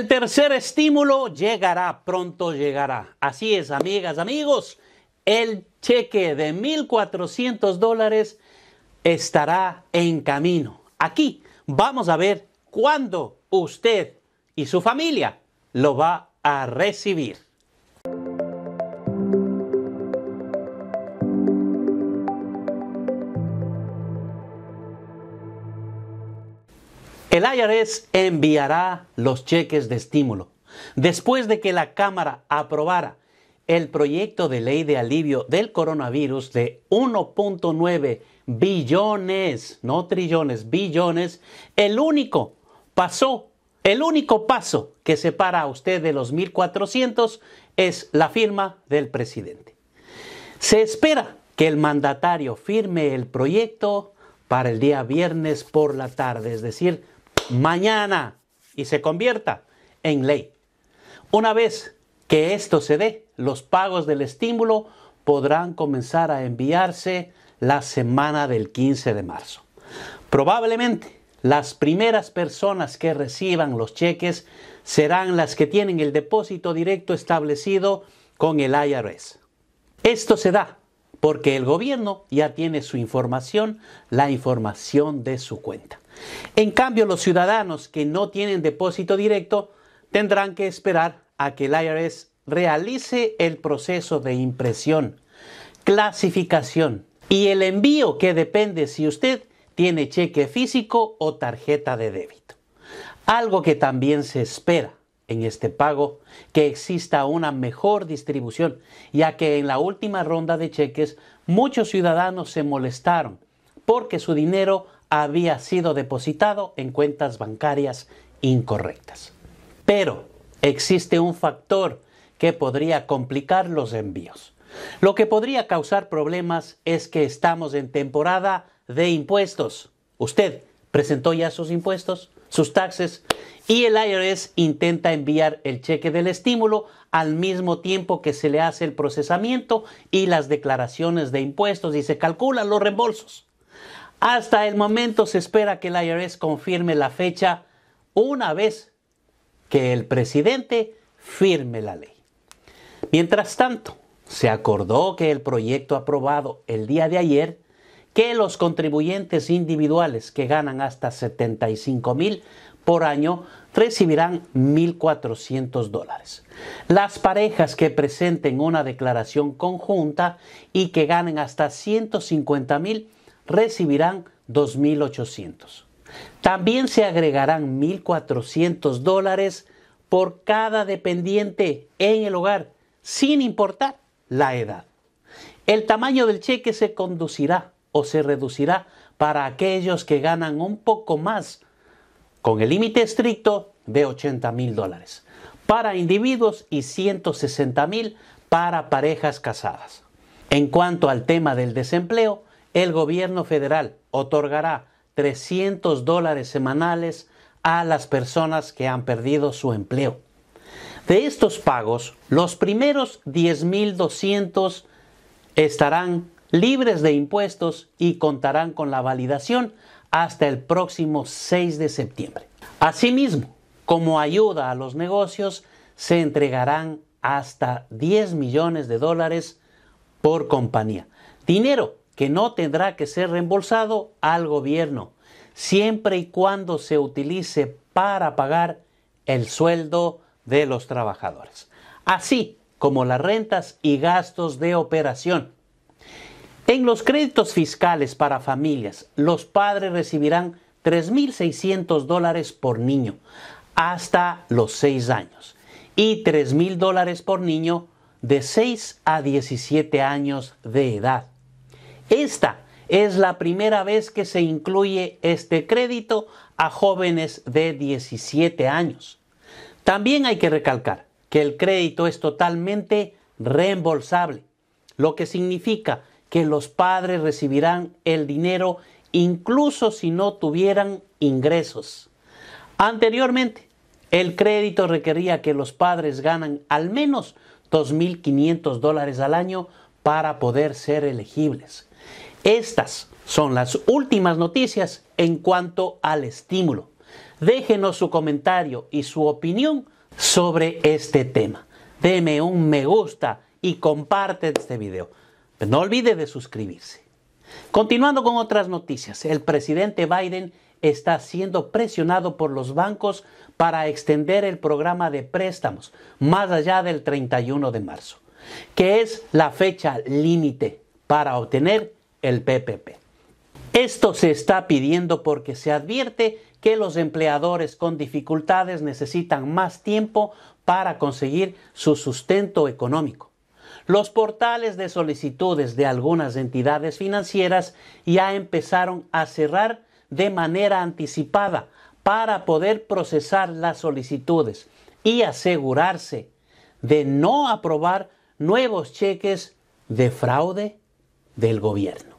El tercer estímulo llegará, pronto llegará. Así es, amigas, amigos, el cheque de $1,400 estará en camino. Aquí vamos a ver cuándo usted y su familia lo va a recibir. El IRS enviará los cheques de estímulo. Después de que la Cámara aprobara el proyecto de ley de alivio del coronavirus de 1.9 billones, no trillones, billones, el único paso que separa a usted de los 1.400 es la firma del presidente. Se espera que el mandatario firme el proyecto para el día viernes por la tarde, es decir, mañana, y se convierta en ley. Una vez que esto se dé, los pagos del estímulo podrán comenzar a enviarse la semana del 15 de marzo. Probablemente las primeras personas que reciban los cheques serán las que tienen el depósito directo establecido con el IRS. Esto se da porque el gobierno ya tiene su información, la información de su cuenta. En cambio, los ciudadanos que no tienen depósito directo tendrán que esperar a que el IRS realice el proceso de impresión, clasificación y el envío, que depende si usted tiene cheque físico o tarjeta de débito. Algo que también se espera en este pago, que exista una mejor distribución, ya que en la última ronda de cheques muchos ciudadanos se molestaron porque su dinero había sido depositado en cuentas bancarias incorrectas. Pero existe un factor que podría complicar los envíos. Lo que podría causar problemas es que estamos en temporada de impuestos. ¿Usted presentó ya sus impuestos, sus taxes? Y el IRS intenta enviar el cheque del estímulo al mismo tiempo que se le hace el procesamiento y las declaraciones de impuestos y se calculan los reembolsos. Hasta el momento se espera que el IRS confirme la fecha una vez que el presidente firme la ley. Mientras tanto, se acordó que el proyecto aprobado el día de ayer, que los contribuyentes individuales que ganan hasta $75,000 por año recibirán $1,400. Las parejas que presenten una declaración conjunta y que ganen hasta $150,000 recibirán $2,800. También se agregarán $1,400 por cada dependiente en el hogar, sin importar la edad. El tamaño del cheque se conducirá o se reducirá para aquellos que ganan un poco más, con el límite estricto de $80,000 para individuos y $160,000 para parejas casadas. En cuanto al tema del desempleo, el gobierno federal otorgará $300 semanales a las personas que han perdido su empleo. De estos pagos, los primeros $10,200 estarán libres de impuestos y contarán con la validación hasta el próximo 6 de septiembre. Asimismo, como ayuda a los negocios, se entregarán hasta $10 millones por compañía. Dinero que no tendrá que ser reembolsado al gobierno, siempre y cuando se utilice para pagar el sueldo de los trabajadores, así como las rentas y gastos de operación. En los créditos fiscales para familias, los padres recibirán $3,600 por niño hasta los 6 años y $3,000 por niño de 6 a 17 años de edad. Esta es la primera vez que se incluye este crédito a jóvenes de 17 años. También hay que recalcar que el crédito es totalmente reembolsable, lo que significa que los padres recibirán el dinero incluso si no tuvieran ingresos. Anteriormente, el crédito requería que los padres ganen al menos $2,500 al año para poder ser elegibles. Estas son las últimas noticias en cuanto al estímulo. Déjenos su comentario y su opinión sobre este tema. Deme un me gusta y comparte este video. Pero no olvide de suscribirse. Continuando con otras noticias, el presidente Biden está siendo presionado por los bancos para extender el programa de préstamos más allá del 31 de marzo, que es la fecha límite para obtener el PPP. Esto se está pidiendo porque se advierte que los empleadores con dificultades necesitan más tiempo para conseguir su sustento económico. Los portales de solicitudes de algunas entidades financieras ya empezaron a cerrar de manera anticipada para poder procesar las solicitudes y asegurarse de no aprobar nuevos cheques de fraude del gobierno.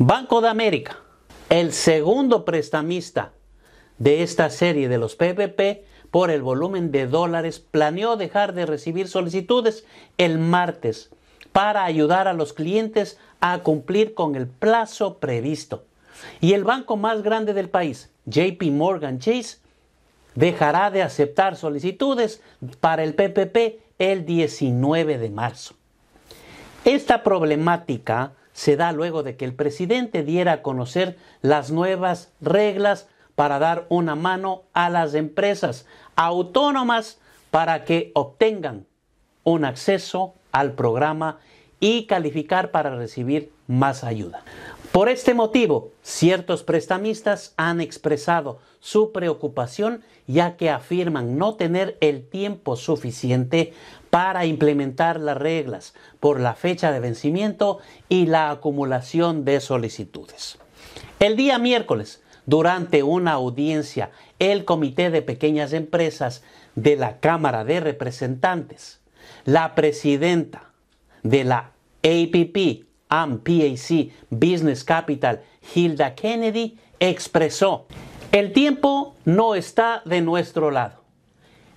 Banco de América, el segundo prestamista de esta serie de los PPP por el volumen de dólares, planeó dejar de recibir solicitudes el martes para ayudar a los clientes a cumplir con el plazo previsto. Y el banco más grande del país, JP Morgan Chase, dejará de aceptar solicitudes para el PPP el 19 de marzo. Esta problemática se da luego de que el presidente diera a conocer las nuevas reglas para dar una mano a las empresas autónomas para que obtengan un acceso al programa y calificar para recibir más ayuda. Por este motivo, ciertos prestamistas han expresado su preocupación, ya que afirman no tener el tiempo suficiente para implementar las reglas por la fecha de vencimiento y la acumulación de solicitudes. El día miércoles, durante una audiencia, el Comité de Pequeñas Empresas de la Cámara de Representantes, la presidenta de la AmpAC Business Capital, Hilda Kennedy, expresó: "El tiempo no está de nuestro lado.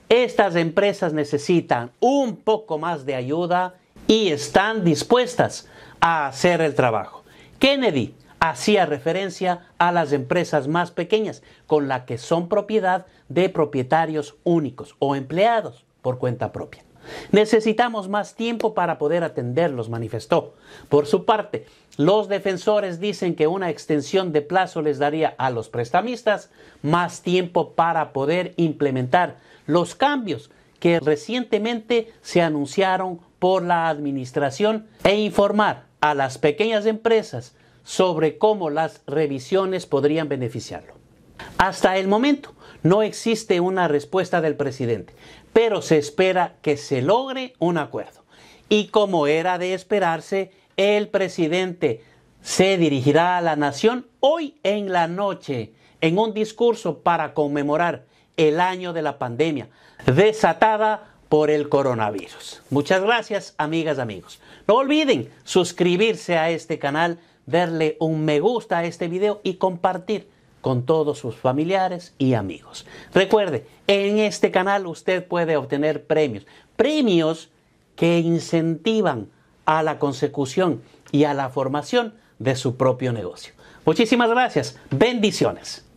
Estas empresas necesitan un poco más de ayuda y están dispuestas a hacer el trabajo". Kennedy hacía referencia a las empresas más pequeñas, con las que son propiedad de propietarios únicos o empleados por cuenta propia. "Necesitamos más tiempo para poder atenderlos", manifestó. Por su parte, los defensores dicen que una extensión de plazo les daría a los prestamistas más tiempo para poder implementar los cambios que recientemente se anunciaron por la administración e informar a las pequeñas empresas sobre cómo las revisiones podrían beneficiarlo. Hasta el momento no existe una respuesta del presidente, pero se espera que se logre un acuerdo. Y como era de esperarse, el presidente se dirigirá a la nación hoy en la noche en un discurso para conmemorar el año de la pandemia desatada por el coronavirus. Muchas gracias, amigas, amigos. No olviden suscribirse a este canal, darle un me gusta a este video y compartir con todos sus familiares y amigos. Recuerde, en este canal usted puede obtener premios que incentivan a la consecución y a la formación de su propio negocio. Muchísimas gracias. Bendiciones.